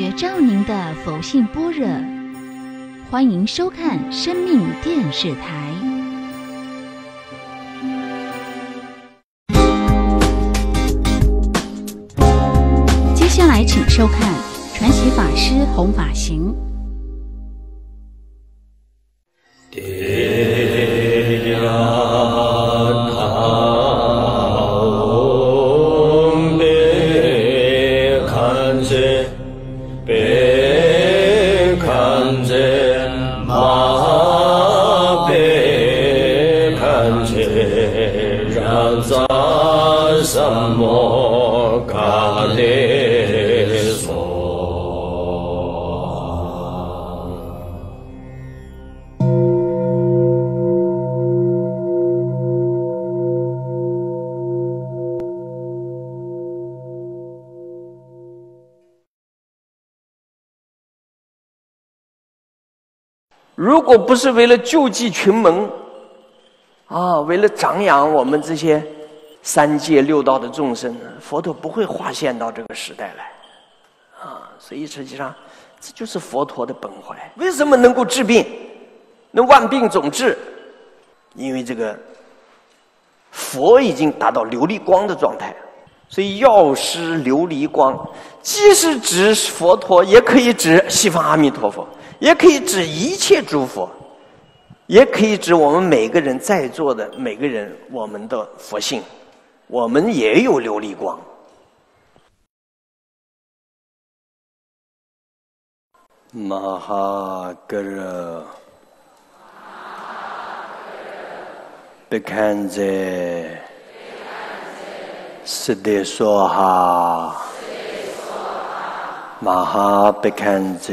觉照您的佛性般若，欢迎收看生命电视台。 接下来，请收看传喜法师弘法行。如果不是为了救济群盟，啊，为了长养我们这些三界六道的众生，佛陀不会化现到这个时代来，啊，所以实际上这就是佛陀的本怀。为什么能够治病，能万病总治？因为这个佛已经达到琉璃光的状态，所以药师琉璃光，既是指佛陀，也可以指西方阿弥陀佛。 也可以指一切诸佛，也可以指我们每个人在座的每个人，我们的佛性，我们也有琉璃光。玛哈格热，贝堪泽，斯德娑哈，玛哈贝堪泽。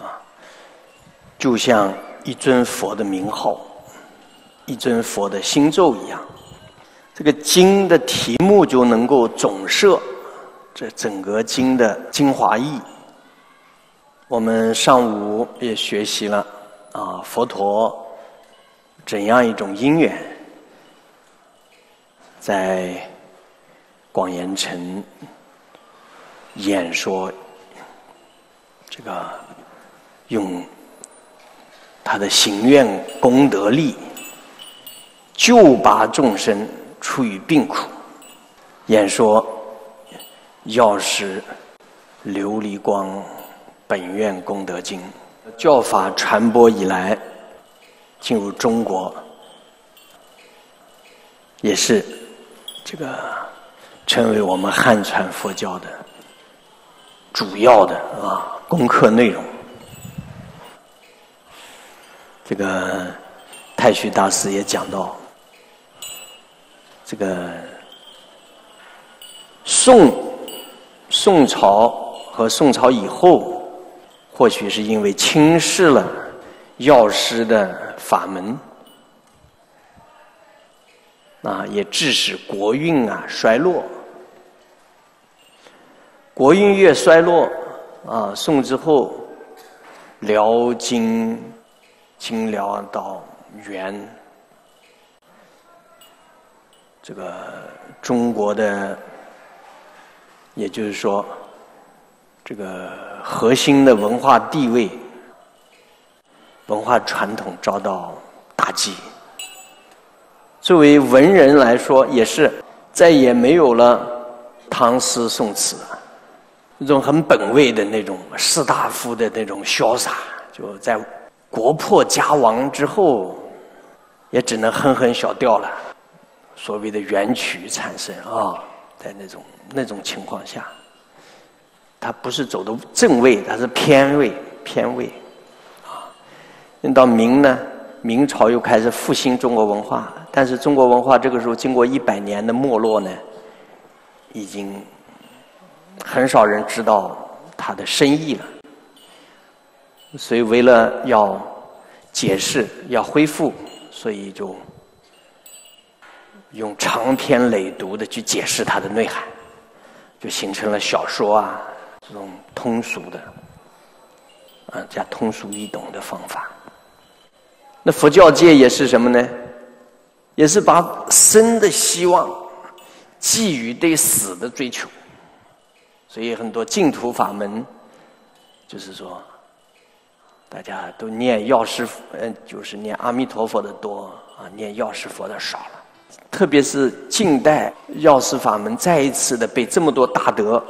啊，就像。 一尊佛的名号，一尊佛的心咒一样，这个经的题目就能够总摄这整个经的精华意。我们上午也学习了啊，佛陀怎样一种因缘，在广严城演说这个用。 他的行愿功德力，救拔众生出于病苦。演说药师琉璃光本愿功德经，教法传播以来，进入中国，也是这个成为我们汉传佛教的主要的啊功课内容。 这个太虚大师也讲到，这个宋朝和宋朝以后，或许是因为轻视了药师的法门，啊，也致使国运啊衰落。国运越衰落，啊，宋之后，辽金。 金辽到元，这个中国的，也就是说，这个核心的文化地位、文化传统遭到打击。作为文人来说，也是再也没有了唐诗宋词，那种很本位的那种士大夫的那种潇洒，就在。 国破家亡之后，也只能哼哼小调了。所谓的元曲产生啊，在那种情况下，它不是走的正位，它是偏位啊。那到明呢，明朝又开始复兴中国文化，但是中国文化这个时候经过100年的没落呢，已经很少人知道它的深意了。所以为了要解释、要恢复，所以就用长篇累牍的去解释它的内涵，就形成了小说啊这种通俗的，加通俗易懂的方法。那佛教界也是什么呢？也是把生的希望寄予对死的追求，所以很多净土法门，就是说，大家都念药师，就是念阿弥陀佛的多啊，念药师佛的少了。特别是近代药师法门再一次的被这么多大德，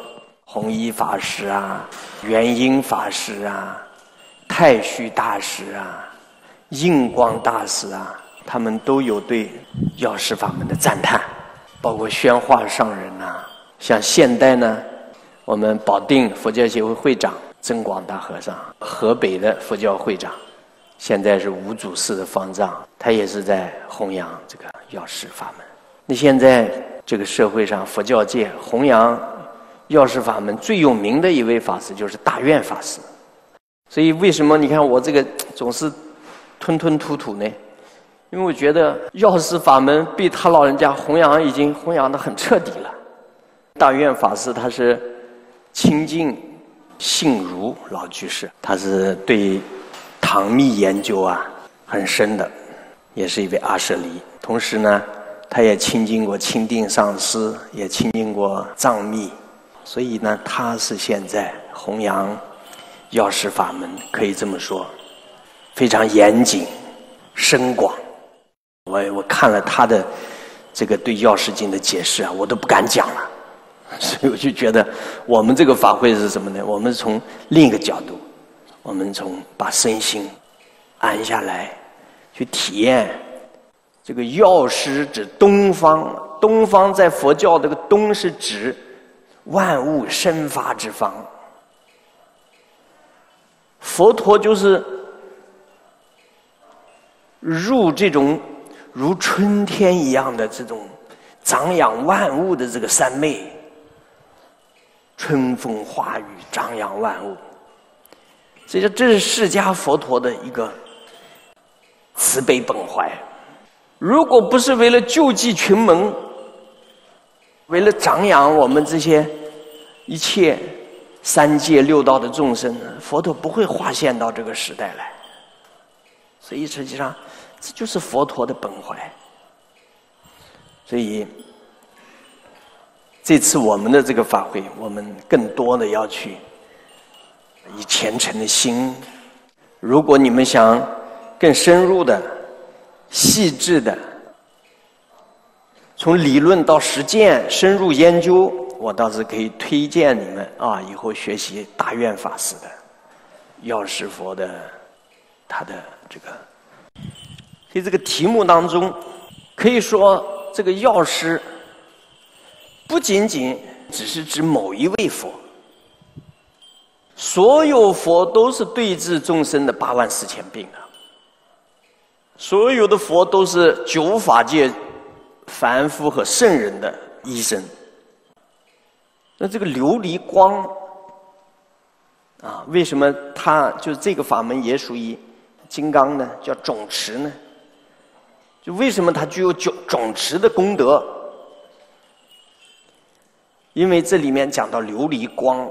弘一法师啊、元婴法师啊、太虚大师啊、印光大师啊，他们都有对药师法门的赞叹，包括宣化上人呐。像现代呢，我们保定佛教协会会长增广大和尚，河北的佛教会长，现在是五祖寺的方丈，他也是在弘扬这个药师法门。那现在这个社会上，佛教界弘扬药师法门最有名的一位法师就是大愿法师，所以为什么你看我这个总是吞吞吐吐呢？因为我觉得药师法门被他老人家弘扬已经弘扬得很彻底了。大愿法师他是亲近信如老居士，他是对唐密研究啊很深的，也是一位阿舍离。同时呢，他也亲近过钦定上师，也亲近过藏密。所以呢，他是现在弘扬药师法门，可以这么说，非常严谨、深广。我看了他的这个对《药师经》的解释啊，我都不敢讲了。所以我就觉得，我们这个法会是什么呢？我们从另一个角度，我们从把身心安下来，去体验这个药师指东方，东方在佛教这个东是指万物生发之方，佛陀就是入这种如春天一样的这种长养万物的这个三昧，春风化雨，长养万物。所以说，这是释迦佛陀的一个慈悲本怀。如果不是为了救济群盟，为了长养我们这些一切三界六道的众生，佛陀不会化现到这个时代来。所以实际上，这就是佛陀的本怀。所以这次我们的这个法会，我们更多的要去以虔诚的心。如果你们想更深入的、细致的，从理论到实践，深入研究，我倒是可以推荐你们啊，以后学习大愿法师的、药师佛的，他的这个。所以这个题目当中，可以说这个药师不仅仅只是指某一位佛，所有佛都是对治众生的84000病啊，所有的佛都是九法界凡夫和圣人的医生。那这个琉璃光啊，为什么它就是这个法门也属于金刚呢？叫种持呢？就为什么它具有种持的功德？因为这里面讲到琉璃光，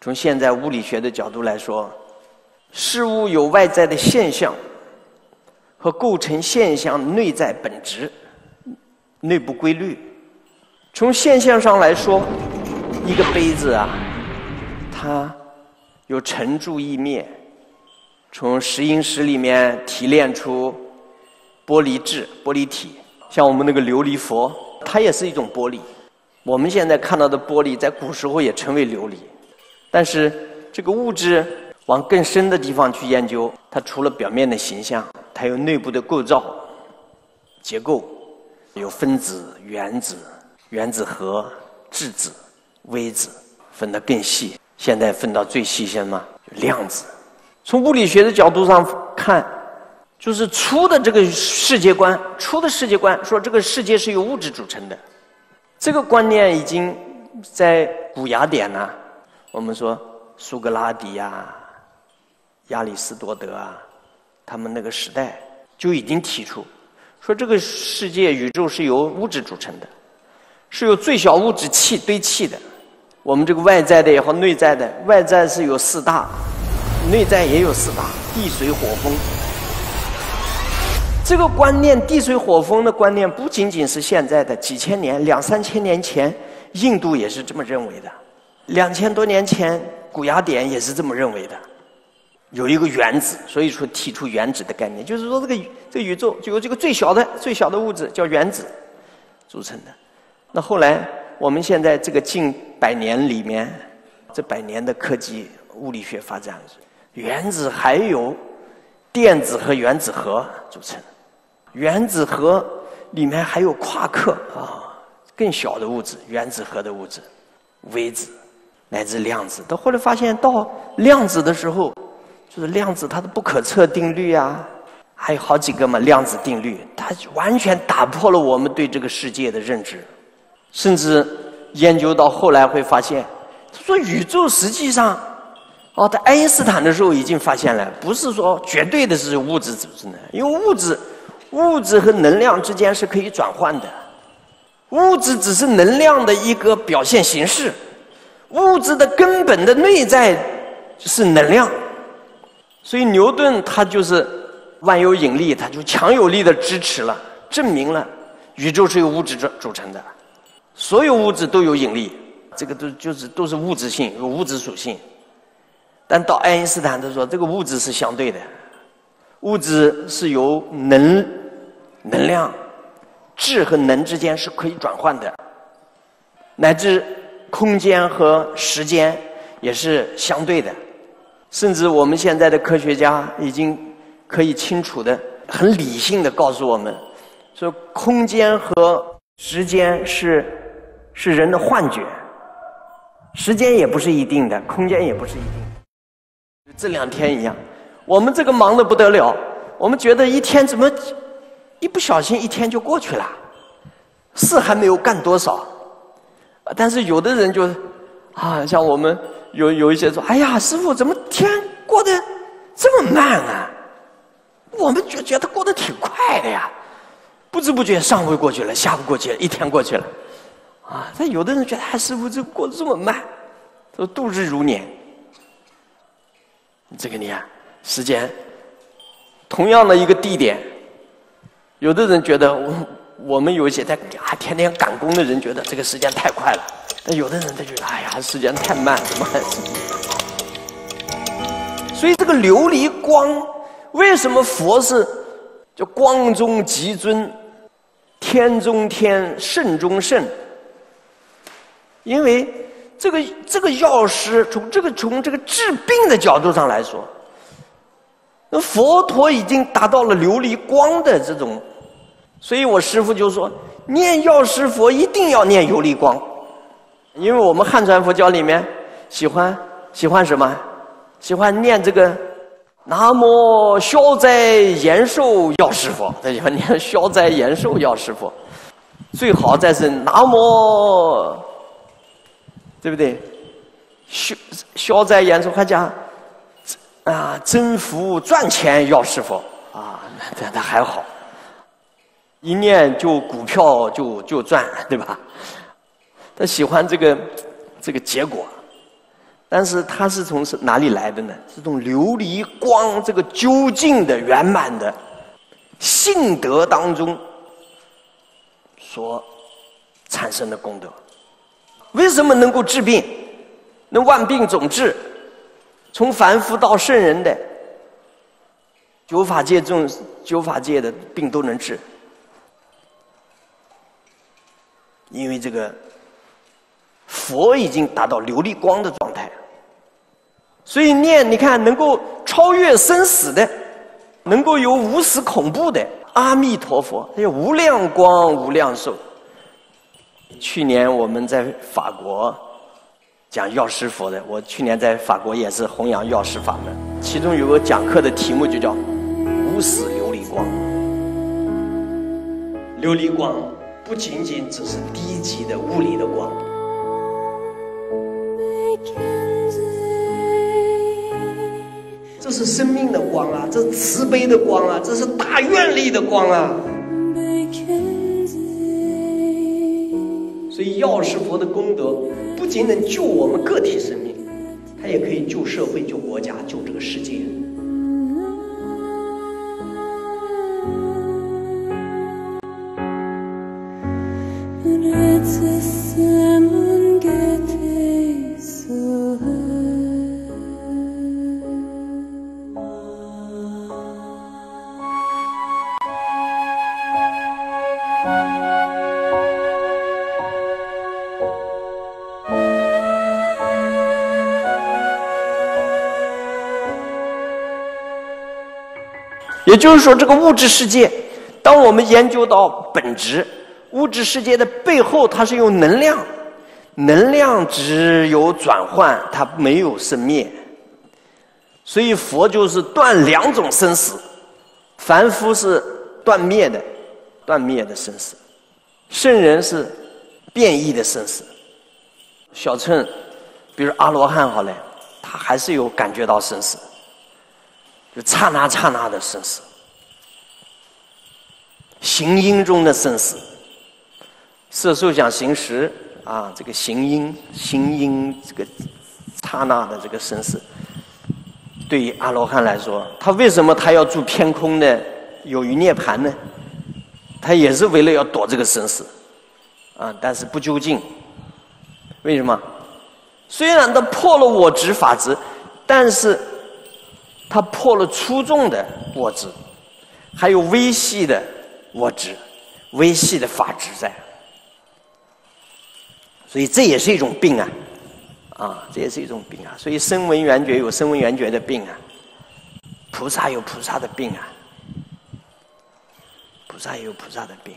从现在物理学的角度来说，事物有外在的现象和构成现象内在本质、内部规律。从现象上来说，一个杯子啊，它有成住异灭，从石英石里面提炼出玻璃质、玻璃体。像我们那个琉璃佛，它也是一种玻璃。我们现在看到的玻璃，在古时候也称为琉璃。但是这个物质往更深的地方去研究，它除了表面的形象，它有内部的构造、结构，有分子、原子、原子核、质子、微子，分得更细。现在分到最细些嘛，量子。从物理学的角度上看，就是粗的这个世界观，粗的世界观说这个世界是由物质组成的。这个观念已经在古雅典呢，我们说苏格拉底呀、亚里士多德啊，他们那个时代就已经提出，说这个世界宇宙是由物质组成的，是由最小物质气堆砌的。我们这个外在的也好，内在的，外在是有四大，内在也有四大，地水火风。这个观念，地水火风的观念，不仅仅是现在的，几千年、2、3千年前，印度也是这么认为的，2000多年前，古雅典也是这么认为的。 有一个原子，所以说提出原子的概念，就是说这个宇宙就由这个最小的物质叫原子组成的。那后来我们现在这个近100年里面，这100年的科技物理学发展，原子还有电子和原子核组成，原子核里面还有夸克啊，更小的物质，原子核的物质，微子乃至量子。到后来发现到量子的时候。 就是量子它的不可测定律啊，还有好几个嘛，量子定律，它完全打破了我们对这个世界的认知，甚至研究到后来会发现，他说宇宙实际上，哦，在爱因斯坦的时候已经发现了，不是说绝对的是物质组成的，因为物质和能量之间是可以转换的，物质只是能量的一个表现形式，物质的根本的内在是能量。 所以牛顿他就是万有引力，他就强有力的支持了，证明了宇宙是由物质组成的，所有物质都有引力，这个都是物质性，有物质属性。但到爱因斯坦他说，这个物质是相对的，物质是由能量、质和能之间是可以转换的，乃至空间和时间也是相对的。 甚至我们现在的科学家已经可以清楚的、很理性的告诉我们，说空间和时间是人的幻觉，时间也不是一定的，空间也不是一定的。这2天一样，我们这个忙得不得了，我们觉得一天怎么一不小心一天就过去了，事还没有干多少，但是有的人就啊，像我们。 有一些说：“哎呀，师傅，怎么天过得这么慢啊？”我们觉得过得挺快的呀，不知不觉上午过去了，下午过去了，一天过去了，啊！但有的人觉得：“哎，师傅，这过得这么慢，都度日如年。”这个你看，时间，同样的一个地点，有的人觉得我们有一些在啊天天赶工的人觉得这个时间太快了。 但有的人他觉得，哎呀，时间太慢，怎么还是？所以这个琉璃光，为什么佛是叫光中极尊，天中天，圣中圣？因为这个药师从这个治病的角度上来说，那佛陀已经达到了琉璃光的这种，所以我师父就说，念药师佛一定要念琉璃光。 因为我们汉传佛教里面喜欢什么？喜欢念这个“南无消灾延寿药师佛”，他喜欢念“消灾延寿药师佛”。最好再是“南无”，对不对？消灾延寿还讲啊，增福赚钱药师佛啊，那还好，一念就股票就赚，对吧？ 他喜欢这个结果，但是他是从哪里来的呢？是从琉璃光这个究竟的圆满的性德当中所产生的功德。为什么能够治病？那万病总治，从凡夫到圣人的九法界的病都能治，因为这个。 佛已经达到琉璃光的状态，所以念你看能够超越生死的，能够有无死恐怖的阿弥陀佛，叫无量光无量寿。去年我们在法国讲药师佛的，我去年在法国也是弘扬药师法门，其中有个讲课的题目就叫“无死琉璃光”。琉璃光不仅仅只是低级的物理的光。 这是生命的光啊，这是慈悲的光啊，这是大愿力的光啊。所以药师佛的功德不仅能救我们个体生命，它也可以救社会、救国家、救这个世界。也就是说，这个物质世界，当我们研究到本质，物质世界的背后，它是有能量，能量只有转换，它没有生灭。所以佛就是断两种生死，凡夫是断灭的，断灭的生死；圣人是变异的生死。小乘，比如阿罗汉好了，他还是有感觉到生死。 就刹那刹那的生死，行音中的生死，色受想行识啊，这个行音这个刹那的这个生死，对于阿罗汉来说，他为什么他要住偏空呢？有余涅槃呢？他也是为了要躲这个生死啊，但是不究竟。为什么？虽然他破了我执法执，但是。 他破了粗重的我执，还有微细的我执，微细的法执在，所以这也是一种病啊，这也是一种病啊。所以声闻缘觉有声闻缘觉的病啊，菩萨有菩萨的病啊，菩萨也有菩萨的病。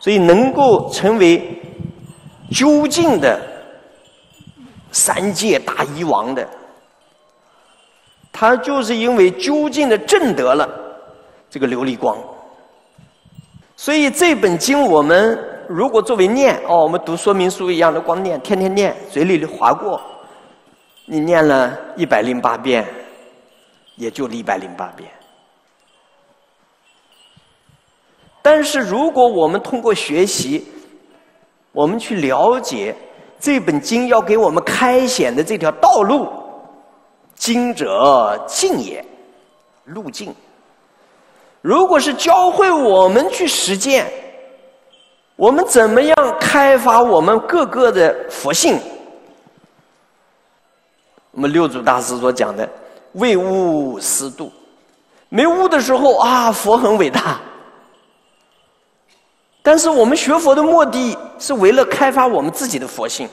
所以能够成为究竟的三界大医王的。 他就是因为究竟的证得了这个琉璃光，所以这本经我们如果作为念哦，我们读说明书一样的光念，天天念，嘴里划过，你念了108遍，也就108遍。但是如果我们通过学习，我们去了解这本经要给我们开显的这条道路。 经者径也，路径。如果是教会我们去实践，我们怎么样开发我们各个的佛性？我们六祖大师所讲的“为悟思度”，没悟的时候啊，佛很伟大。但是我们学佛的目的是为了开发我们自己的佛性，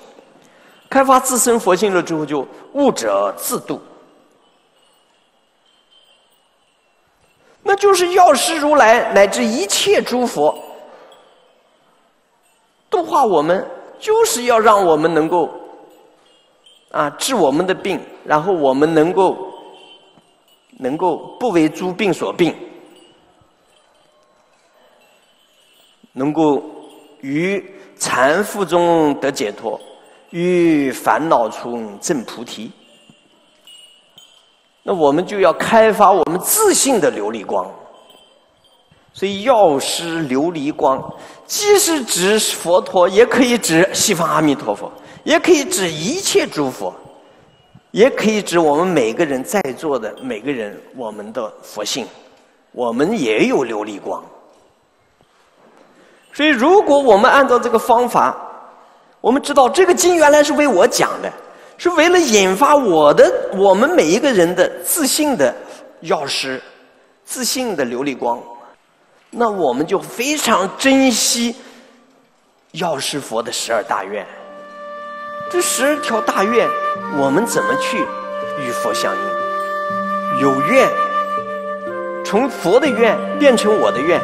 开发自身佛性了之后，就悟者自度。 那就是药师如来乃至一切诸佛度化我们，就是要让我们能够治我们的病，然后我们能够不为诸病所病，能够于缠缚中得解脱，于烦恼中证菩提。 那我们就要开发我们自信的琉璃光，所以药师琉璃光，既是指佛陀，也可以指西方阿弥陀佛，也可以指一切诸佛，也可以指我们每个人在座的每个人，我们的佛性，我们也有琉璃光。所以，如果我们按照这个方法，我们知道这个经原来是为我讲的。 是为了引发我们每一个人的自信的药师，自信的琉璃光，那我们就非常珍惜药师佛的12大愿，这12条大愿，我们怎么去与佛相应？有愿，从佛的愿变成我的愿。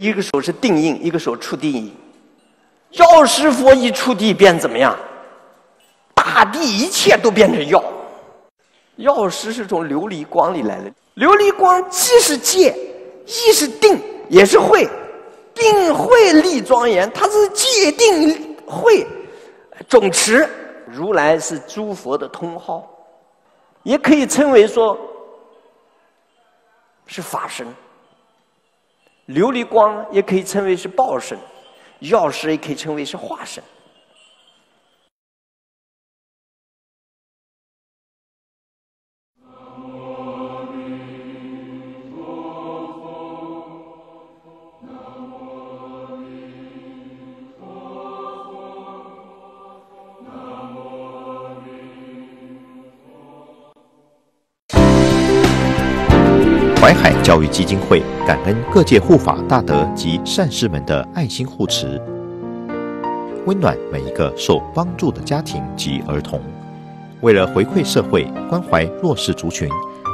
一个手是定印，一个手触地印。药师佛一触地便怎么样？大地一切都变成药。药师是从琉璃光里来的，琉璃光既是戒，亦是定，也是慧。定慧立庄严，它是戒定慧总持。如来是诸佛的通号，也可以称为说是法身。 琉璃光也可以称为是报身，药师也可以称为是化身。怀海教育基金会感恩各界护法大德及善士们的爱心护持，温暖每一个受帮助的家庭及儿童。为了回馈社会、关怀弱势族群，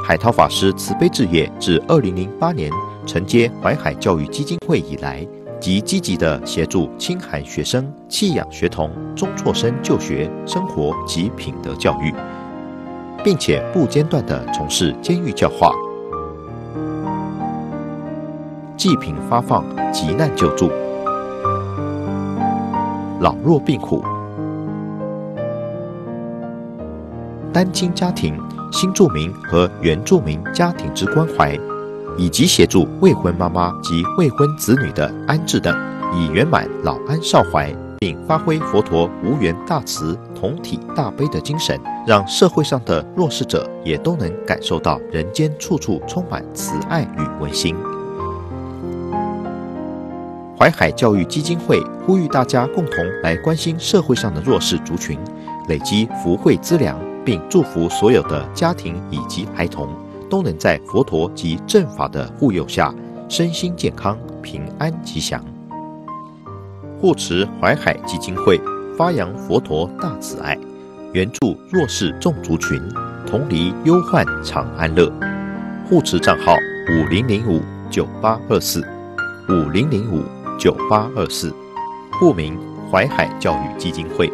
海涛法师慈悲置业自2008年承接怀海教育基金会以来，即积极地协助清寒学生、弃养学童、中辍生就学、生活及品德教育，并且不间断地从事监狱教化。 济贫发放、急难救助、老弱病苦、单亲家庭、新住民和原住民家庭之关怀，以及协助未婚妈妈及未婚子女的安置等，以圆满老安少怀，并发挥佛陀无缘大慈、同体大悲的精神，让社会上的弱势者也都能感受到人间处处充满慈爱与温馨。 怀海教育基金会呼吁大家共同来关心社会上的弱势族群，累积福慧资粮，并祝福所有的家庭以及孩童都能在佛陀及正法的护佑下，身心健康、平安吉祥。护持怀海基金会发扬佛陀大慈爱，援助弱势众族群，同离忧患常安乐。护持账号50059824，50059824，户名怀海教育基金会。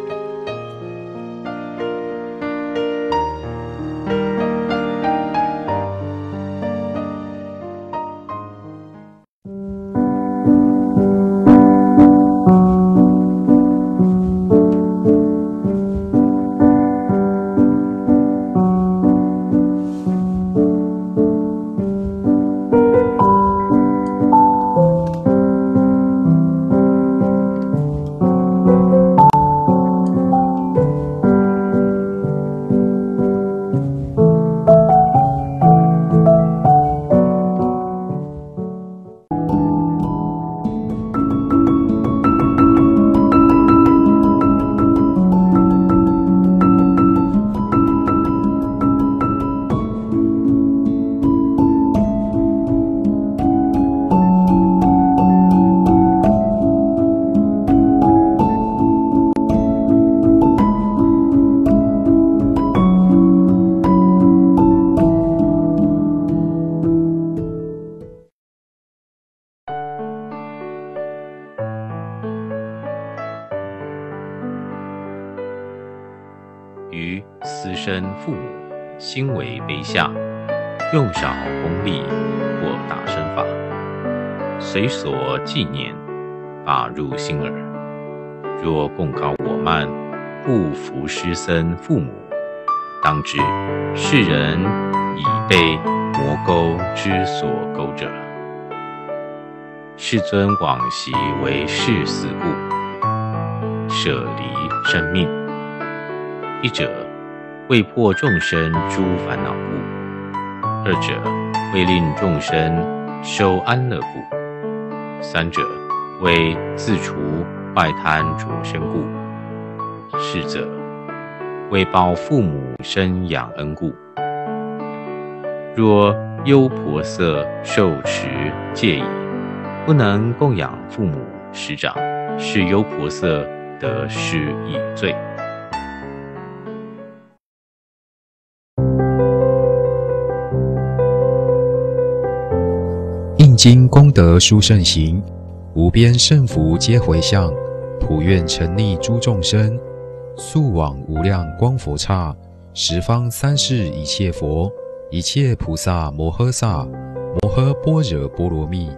于私生父母，心为卑下。右小弘历或大身法，随所纪年，法入心耳。若供高我慢，不服师僧父母，当知世人已被魔钩之所钩者。世尊往昔为世死故，舍离生命。一者，为破众生诸烦恼故。二者，为令众生受安乐故；三者，为自除坏贪着身故；四者，为报父母生养恩故。若优婆塞受持戒已，不能供养父母师长，是优婆塞得失已罪。印经功德殊胜行，无边胜福皆回向，普愿成利诸众生，速往无量光佛刹，十方三世一切佛，一切菩萨摩诃萨，摩诃般若波罗蜜。